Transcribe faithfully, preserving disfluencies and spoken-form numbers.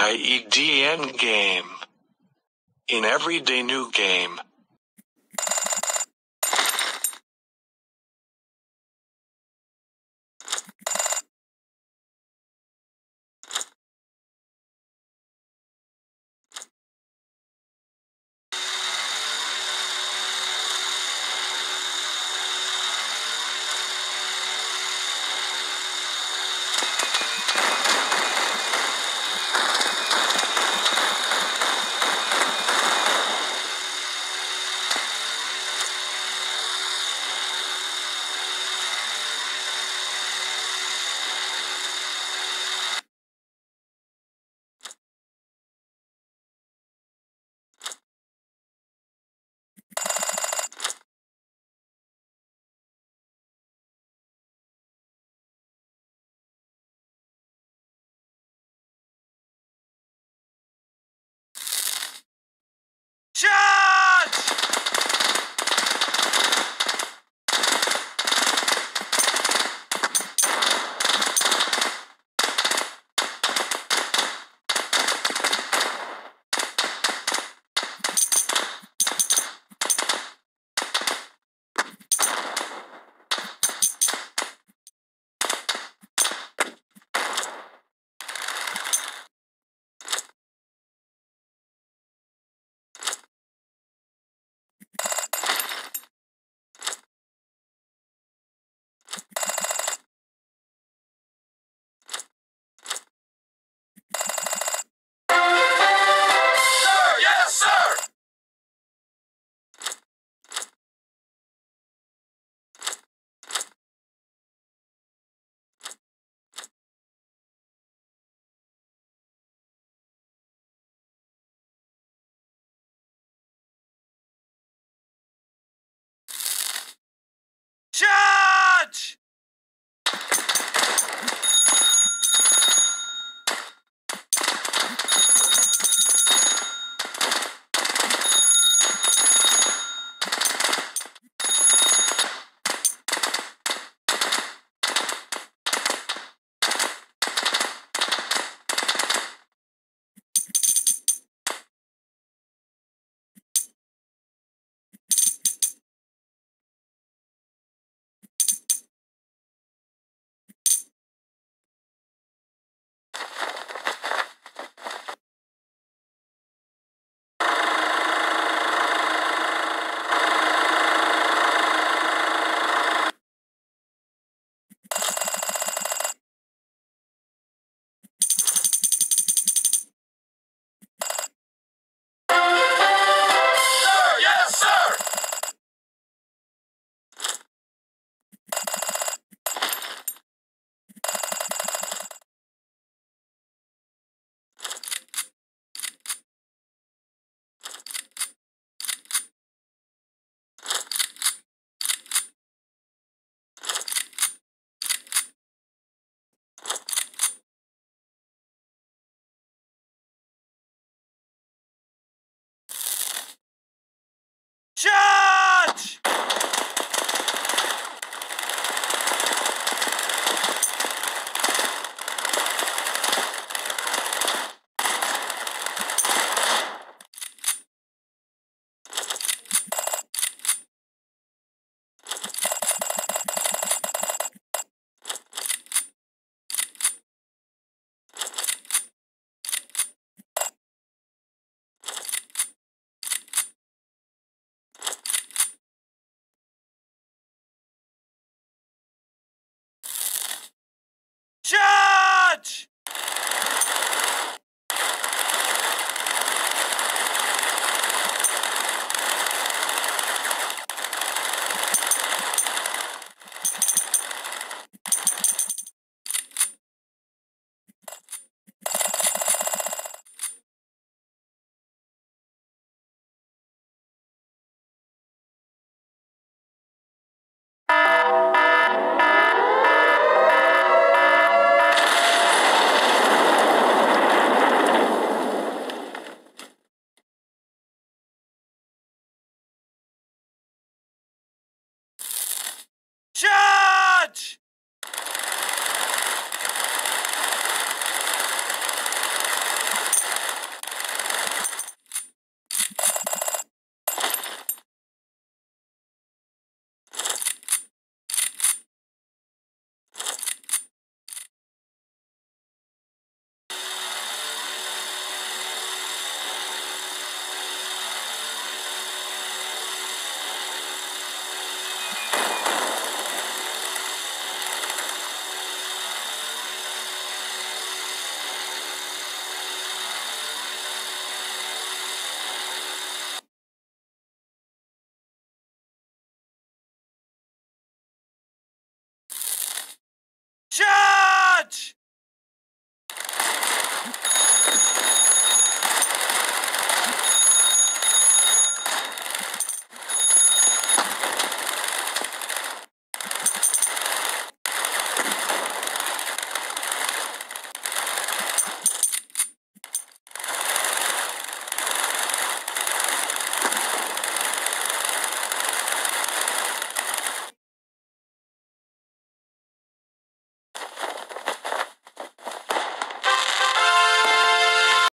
iedn game. In everyday new game. Shut